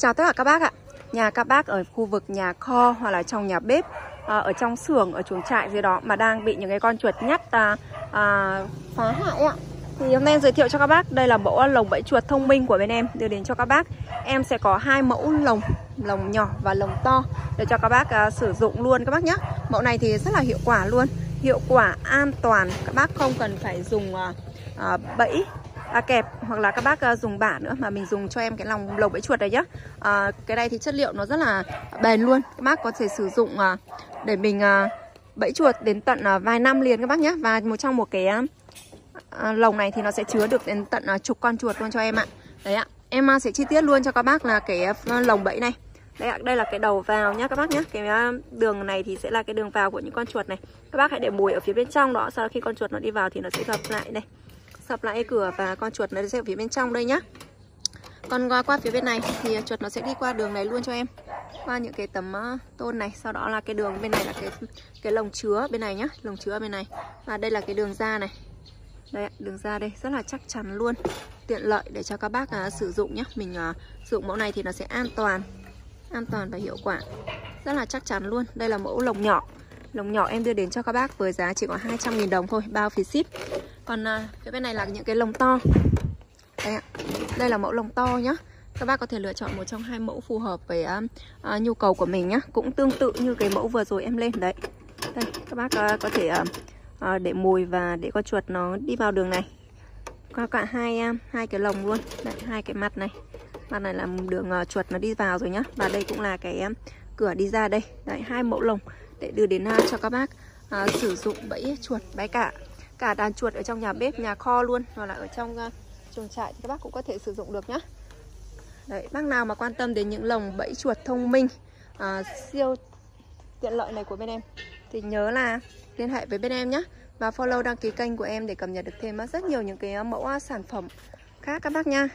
Chào tất cả các bác ạ. Nhà các bác ở khu vực nhà kho hoặc là trong nhà bếp, ở trong xưởng, ở chuồng trại dưới đó mà đang bị những cái con chuột nhắt phá hại ạ. Thì hôm nay em giới thiệu cho các bác, đây là mẫu lồng bẫy chuột thông minh của bên em đưa đến cho các bác. Em sẽ có hai mẫu lồng nhỏ và lồng to để cho các bác sử dụng luôn các bác nhé. Mẫu này thì rất là hiệu quả luôn, hiệu quả an toàn, các bác không cần phải dùng bẫy kẹp hoặc là các bác dùng bả nữa, mà mình dùng cho em cái lồng bẫy chuột này nhá. Cái này thì chất liệu nó rất là bền luôn, các bác có thể sử dụng để mình bẫy chuột đến tận vài năm liền các bác nhé. Và trong một cái lồng này thì nó sẽ chứa được đến tận chục con chuột luôn cho em ạ. Đấy ạ, em sẽ chi tiết luôn cho các bác là cái lồng bẫy này. Đây ạ, đây là cái đầu vào nhá các bác nhé. Cái đường này thì sẽ là cái đường vào của những con chuột này. Các bác hãy để mồi ở phía bên trong đó, sau khi con chuột nó đi vào thì nó sẽ gập lại đây, sập lại cửa và con chuột nó sẽ ở phía bên trong đây nhá. Còn qua phía bên này thì chuột nó sẽ đi qua đường này luôn cho em, qua những cái tấm tôn này, sau đó là cái đường bên này là cái lồng chứa bên này nhá, lồng chứa bên này. Và đây là cái đường ra này. Đây ạ, đường ra đây rất là chắc chắn luôn, tiện lợi để cho các bác sử dụng nhá. Mình sử dụng mẫu này thì nó sẽ an toàn và hiệu quả, rất là chắc chắn luôn. Đây là mẫu lồng nhỏ. Lồng nhỏ em đưa đến cho các bác với giá chỉ có 200.000 đồng thôi, bao phí ship. Còn cái bên này là những cái lồng to. Đây ạ, đây là mẫu lồng to nhá. Các bác có thể lựa chọn một trong hai mẫu phù hợp với nhu cầu của mình nhá. Cũng tương tự như cái mẫu vừa rồi em lên đấy. Đây, các bác có thể để mồi và để con chuột nó đi vào đường này, qua cả hai cái lồng luôn. Đấy, hai cái mặt này. Mặt này là đường chuột nó đi vào rồi nhá. Và đây cũng là cái cửa đi ra đây. Đấy, hai mẫu lồng để đưa đến cho các bác sử dụng bẫy chuột, bẫy cả đàn chuột ở trong nhà bếp, nhà kho luôn, hoặc là ở trong chuồng trại thì các bác cũng có thể sử dụng được nhá. Đấy, bác nào mà quan tâm đến những lồng bẫy chuột thông minh siêu tiện lợi này của bên em thì nhớ là liên hệ với bên em nhé, và follow đăng ký kênh của em để cập nhật được thêm rất nhiều những cái mẫu sản phẩm khác các bác nha.